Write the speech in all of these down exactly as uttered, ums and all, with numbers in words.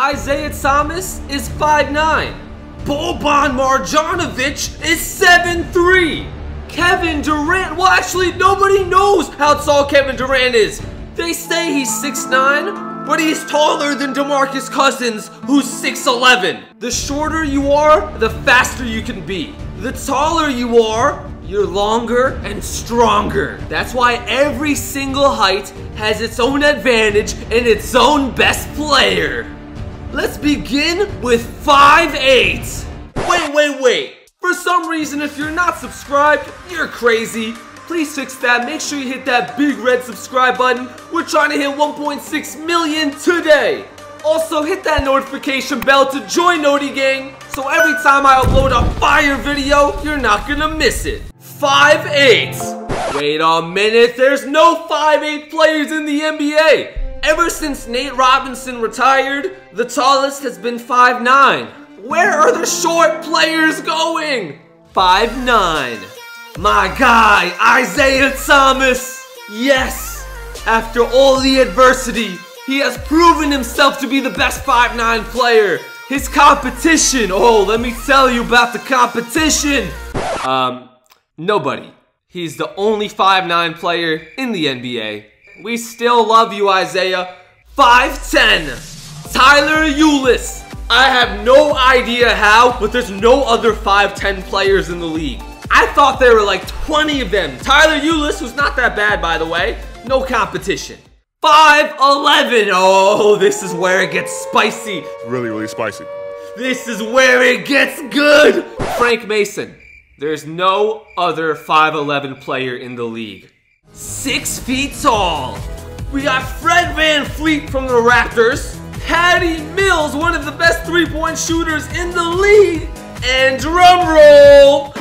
Isaiah Thomas is five nine. Boban Marjanovic is seven three. Kevin Durant, well actually nobody knows how tall Kevin Durant is. They say he's six nine, but he's taller than Demarcus Cousins, who's six eleven. The shorter you are, the faster you can be. The taller you are, you're longer and stronger. That's why every single height has its own advantage and its own best player. Let's begin with five eight. Wait, wait, wait. For some reason, if you're not subscribed, you're crazy. Please fix that. Make sure you hit that big red subscribe button. We're trying to hit one point six million today. Also, hit that notification bell to join Noti Gang, so every time I upload a fire video, you're not gonna miss it. five eight. Wait a minute, there's no five eight players in the N B A. Ever since Nate Robinson retired, the tallest has been five nine. Where are the short players going? five nine. My guy, Isaiah Thomas. Yes, after all the adversity, he has proven himself to be the best five nine player. His competition, oh, let me tell you about the competition. Um, nobody. He's the only five nine player in the N B A. We still love you, Isaiah. five ten, Tyler Ulis. I have no idea how, but there's no other five ten players in the league. I thought there were like twenty of them. Tyler Ulis was not that bad, by the way. No competition. five eleven. Oh, this is where it gets spicy. Really, really spicy. This is where it gets good. Frank Mason. There's no other five eleven player in the league. Six feet tall. We got Fred VanVleet from the Raptors. Patty Mills, one of the best three-point shooters in the league. And drum roll.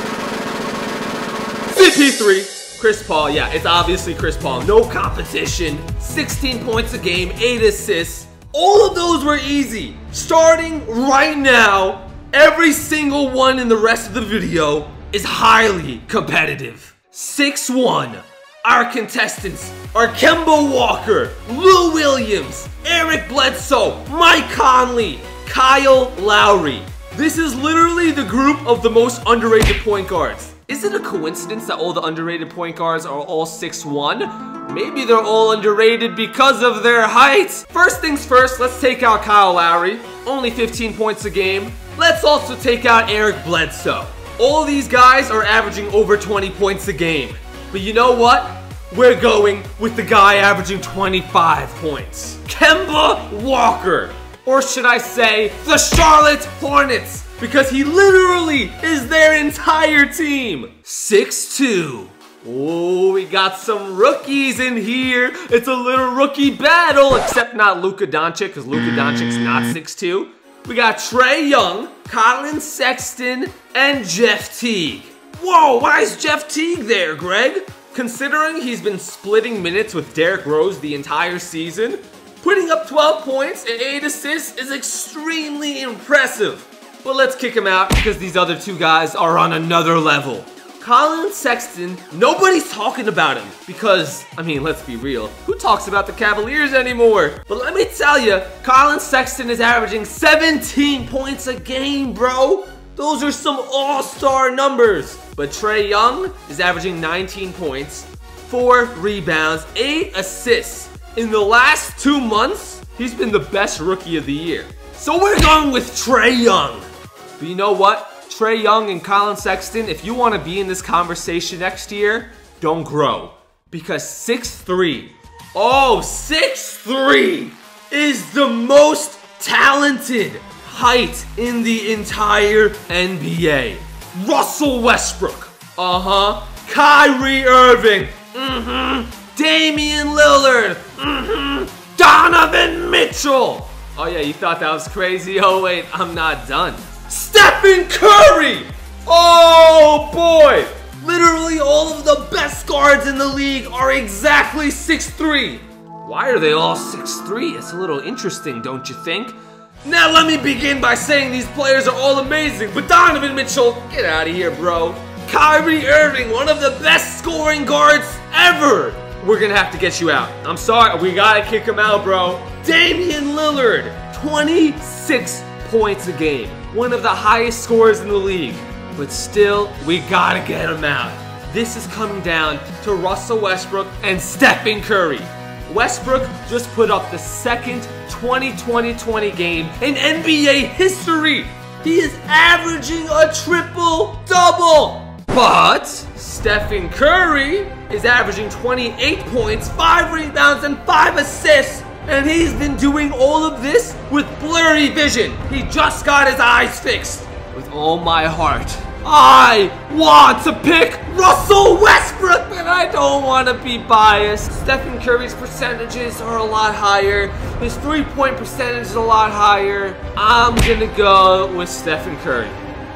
fifty-three. Chris Paul, yeah, it's obviously Chris Paul. No competition, sixteen points a game, eight assists. All of those were easy. Starting right now, every single one in the rest of the video is highly competitive. six one, our contestants are Kemba Walker, Lou Williams, Eric Bledsoe, Mike Conley, Kyle Lowry. This is literally the group of the most underrated point guards. Is it a coincidence that all the underrated point guards are all six one? Maybe they're all underrated because of their height. First things first, let's take out Kyle Lowry. Only fifteen points a game. Let's also take out Eric Bledsoe. All these guys are averaging over twenty points a game. But you know what? We're going with the guy averaging twenty-five points. Kemba Walker. Or should I say, the Charlotte Hornets. Because he literally is their entire team. six two. Oh, we got some rookies in here. It's a little rookie battle, except not Luka Doncic, because Luka Doncic's not six two. We got Trae Young, Colin Sexton, and Jeff Teague. Whoa, why is Jeff Teague there, Greg? Considering he's been splitting minutes with Derrick Rose the entire season, putting up twelve points and eight assists is extremely impressive. But let's kick him out because these other two guys are on another level. Colin Sexton, nobody's talking about him because, I mean, let's be real. Who talks about the Cavaliers anymore? But let me tell you, Colin Sexton is averaging seventeen points a game, bro. Those are some all-star numbers. But Trae Young is averaging nineteen points, four rebounds, eight assists. In the last two months, he's been the best rookie of the year. So we're going with Trae Young. But you know what? Trae Young and Colin Sexton, if you want to be in this conversation next year, don't grow. Because six three, oh, six three is the most talented height in the entire N B A. Russell Westbrook, uh-huh. Kyrie Irving, mm-hmm. Damian Lillard, mm-hmm. Donovan Mitchell. Oh yeah, you thought that was crazy? Oh wait, I'm not done. Stephen Curry! Oh boy! Literally all of the best guards in the league are exactly six three. Why are they all six three? It's a little interesting, don't you think? Now let me begin by saying these players are all amazing, but Donovan Mitchell, get out of here, bro. Kyrie Irving, one of the best scoring guards ever. We're gonna have to get you out. I'm sorry, we gotta kick him out, bro. Damian Lillard, twenty-six points a game. One of the highest scorers in the league. But still, we gotta get him out. This is coming down to Russell Westbrook and Stephen Curry. Westbrook just put up the second twenty twenty twenty game in N B A history. He is averaging a triple-double. But Stephen Curry is averaging twenty-eight points, five rebounds, and five assists. And he's been doing all of this with blurry vision. He just got his eyes fixed. With all my heart, I want to pick Russell Westbrook, but I don't want to be biased. Stephen Curry's percentages are a lot higher. His three-point percentage is a lot higher. I'm gonna go with Stephen Curry.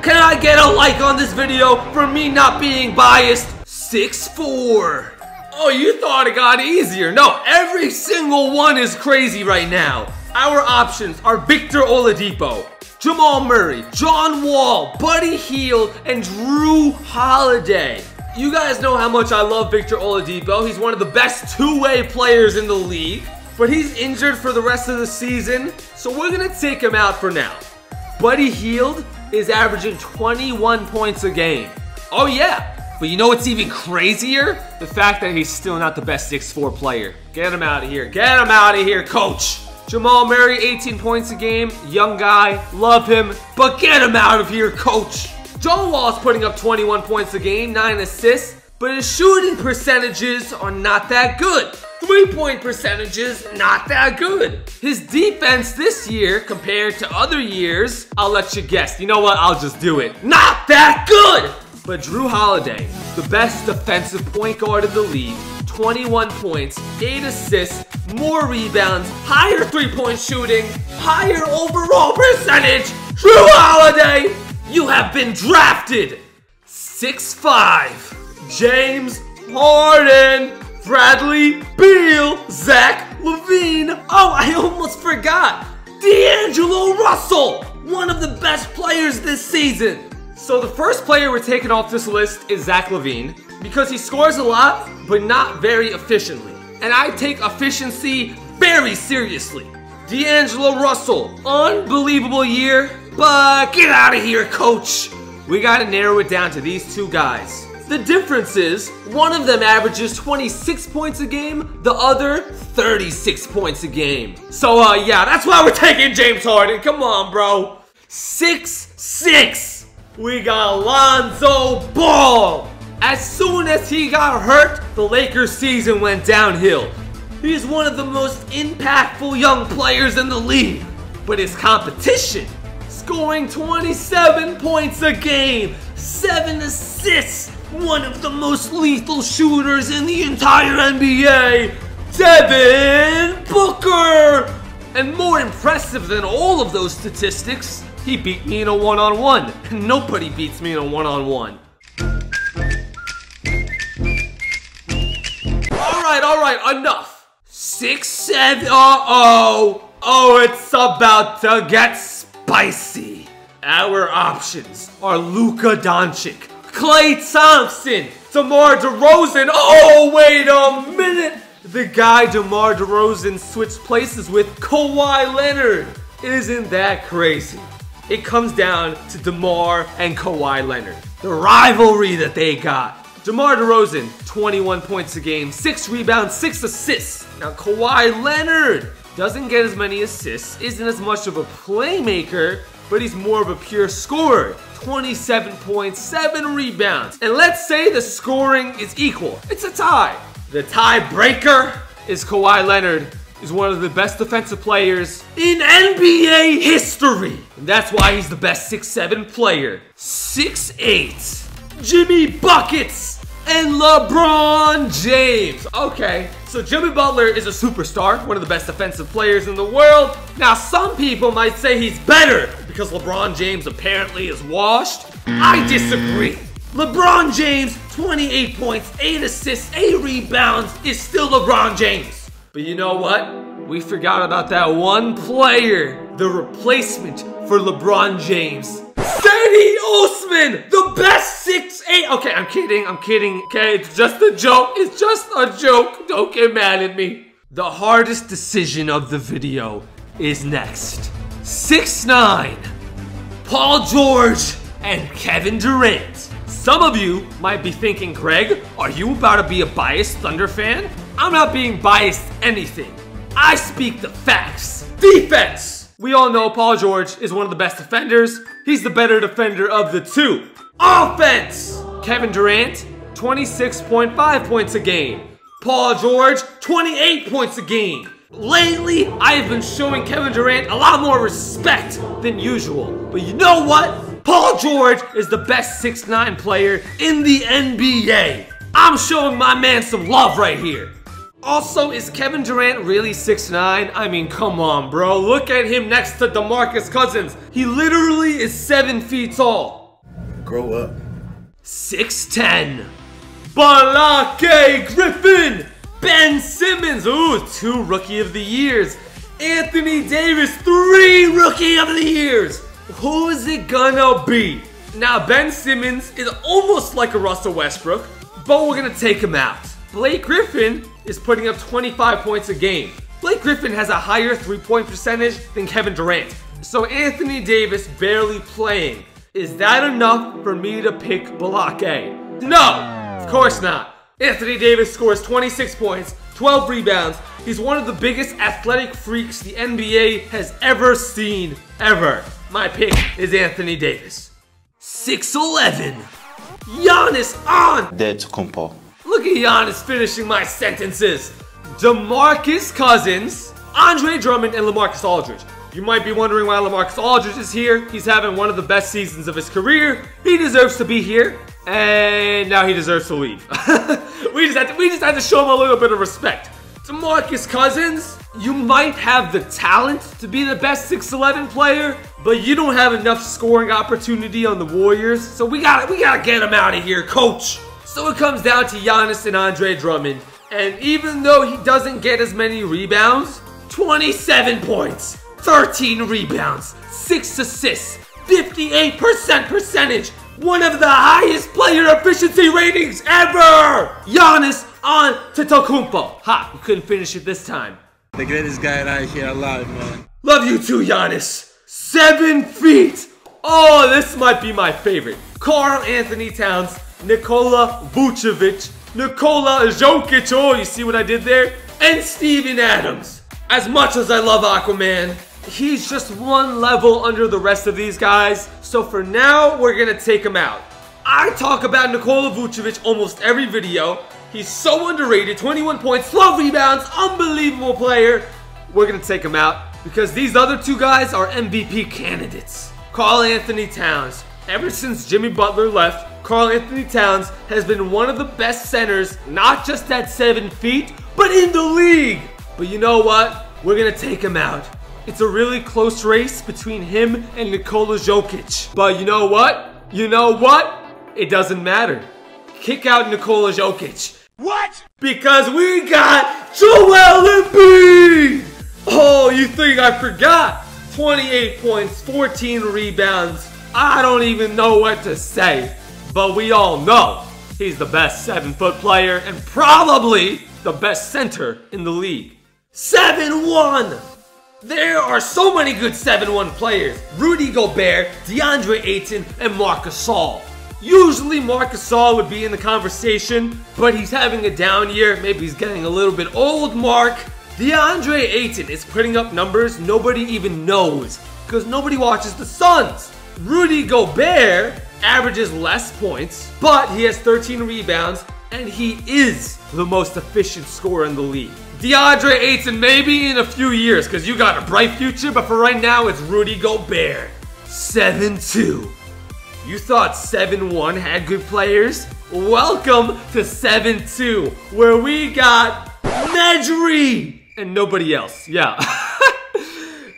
Can I get a like on this video for me not being biased? six four. Oh, you thought it got easier. No, every single one is crazy right now. Our options are Victor Oladipo, Jamal Murray, John Wall, Buddy Hield, and Jrue Holiday. You guys know how much I love Victor Oladipo. He's one of the best two-way players in the league, but he's injured for the rest of the season, so we're gonna take him out for now. Buddy Hield is averaging twenty-one points a game. Oh yeah, but you know what's even crazier? The fact that he's still not the best six four player. Get him out of here, get him out of here, coach. Jamal Murray, eighteen points a game, young guy, love him, but get him out of here, coach. John Wall's putting up twenty-one points a game, nine assists, but his shooting percentages are not that good. Three-point percentages, not that good. His defense this year compared to other years, I'll let you guess. You know what, I'll just do it. Not that good! But Jrue Holiday, the best defensive point guard of the league, twenty-one points, eight assists, more rebounds, higher three-point shooting, higher overall percentage. Jrue Holiday, you have been drafted. six five, James Harden, Bradley Beal, Zach LaVine. Oh, I almost forgot. D'Angelo Russell, one of the best players this season. So the first player we're taking off this list is Zach LaVine because he scores a lot, but not very efficiently. And I take efficiency very seriously. D'Angelo Russell, unbelievable year, but get out of here, coach. We gotta narrow it down to these two guys. The difference is, one of them averages twenty-six points a game, the other thirty-six points a game. So uh, yeah, that's why we're taking James Harden, come on, bro. six six, we got Lonzo Ball. As soon as he got hurt, the Lakers season went downhill. He's one of the most impactful young players in the league. But his competition, scoring twenty-seven points a game, seven assists, one of the most lethal shooters in the entire N B A, Devin Booker. And more impressive than all of those statistics, he beat me in a one-on-one. Nobody beats me in a one-on-one. All right, enough. six seven, uh-oh. Oh, it's about to get spicy. Our options are Luka Doncic, Klay Thompson, DeMar DeRozan. Oh, wait a minute. The guy DeMar DeRozan switched places with, Kawhi Leonard. Isn't that crazy? It comes down to DeMar and Kawhi Leonard. The rivalry that they got. DeMar DeRozan, twenty-one points a game, six rebounds, six assists. Now Kawhi Leonard doesn't get as many assists, isn't as much of a playmaker, but he's more of a pure scorer. twenty-seven points, seven rebounds. And let's say the scoring is equal. It's a tie. The tiebreaker is Kawhi Leonard is one of the best defensive players in N B A history. And that's why he's the best six seven player. six eight. Jimmy Buckets and LeBron James. Okay, so Jimmy Butler is a superstar, one of the best defensive players in the world. Now, some people might say he's better because LeBron James apparently is washed. I disagree. LeBron James, twenty-eight points, eight assists, eight rebounds, is still LeBron James. But you know what? We forgot about that one player, the replacement for LeBron James. Sadie Osman, the best six eight. Okay, I'm kidding, I'm kidding. Okay, it's just a joke. It's just a joke. Don't get mad at me. The hardest decision of the video is next. six nine, Paul George and Kevin Durant. Some of you might be thinking, Greg, are you about to be a biased Thunder fan? I'm not being biased anything. I speak the facts. Defense! We all know Paul George is one of the best defenders. He's the better defender of the two. Offense! Kevin Durant, twenty-six point five points a game. Paul George, twenty-eight points a game. Lately, I have been showing Kevin Durant a lot more respect than usual. But you know what? Paul George is the best six nine player in the N B A. I'm showing my man some love right here. Also, is Kevin Durant really six nine? I mean, come on, bro. Look at him next to Demarcus Cousins. He literally is seven feet tall. Grow up. six ten. Blake Griffin. Ben Simmons. Ooh, two Rookie of the Years. Anthony Davis. Three Rookie of the Years. Who is it gonna be? Now, Ben Simmons is almost like a Russell Westbrook, but we're gonna take him out. Blake Griffin is putting up twenty-five points a game. Blake Griffin has a higher three-point percentage than Kevin Durant. So Anthony Davis barely playing. Is that enough for me to pick Blake? No, of course not. Anthony Davis scores twenty-six points, twelve rebounds. He's one of the biggest athletic freaks the N B A has ever seen, ever. My pick is Anthony Davis. six eleven, Giannis Antetokounmpo. Look at Giannis finishing my sentences. Demarcus Cousins, Andre Drummond, and LaMarcus Aldridge. You might be wondering why LaMarcus Aldridge is here. He's having one of the best seasons of his career. He deserves to be here, and now he deserves to leave. we, just had to, we just had to show him a little bit of respect. Demarcus Cousins, you might have the talent to be the best six eleven player, but you don't have enough scoring opportunity on the Warriors, so we gotta, we gotta get him out of here, coach. So it comes down to Giannis and Andre Drummond. And even though he doesn't get as many rebounds, twenty-seven points, thirteen rebounds, six assists, fifty-eight percent percentage, one of the highest player efficiency ratings ever! Giannis Antetokounmpo. Ha, we couldn't finish it this time. The greatest guy right here alive, man. Love you too, Giannis. Seven feet. Oh, this might be my favorite. Karl-Anthony Towns. Nikola Vucevic, Nikola Jokic, oh, you see what I did there? And Steven Adams. As much as I love Aquaman, he's just one level under the rest of these guys, so for now, we're gonna take him out. I talk about Nikola Vucevic almost every video. He's so underrated, twenty-one points, twelve rebounds, unbelievable player. We're gonna take him out because these other two guys are M V P candidates. Karl-Anthony Towns, ever since Jimmy Butler left, Karl-Anthony Towns has been one of the best centers, not just at seven feet, but in the league. But you know what? We're gonna take him out. It's a really close race between him and Nikola Jokic. But you know what? You know what? It doesn't matter. Kick out Nikola Jokic. What? Because we got Joel Embiid! Oh, you think I forgot? twenty-eight points, fourteen rebounds. I don't even know what to say. But we all know he's the best seven-foot player and probably the best center in the league. seven one! There are so many good seven one players. Rudy Gobert, DeAndre Ayton, and Marc Gasol. Usually Marc Gasol would be in the conversation, but he's having a down year. Maybe he's getting a little bit old, Mark. DeAndre Ayton is putting up numbers nobody even knows because nobody watches the Suns. Rudy Gobert averages less points, but he has thirteen rebounds, and he is the most efficient scorer in the league. DeAndre Ayton maybe in a few years, because you got a bright future, but for right now, it's Rudy Gobert. seven two. You thought seven one had good players? Welcome to seven two, where we got Medri and nobody else. Yeah.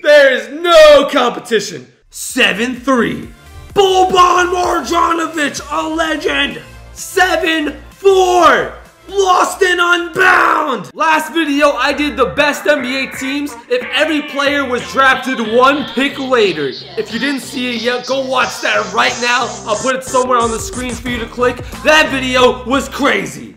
There is no competition. seven three. Boban Marjanovic, a legend! seven four! Lost and unbound! Last video, I did the best N B A teams if every player was drafted one pick later. If you didn't see it yet, go watch that right now. I'll put it somewhere on the screen for you to click. That video was crazy.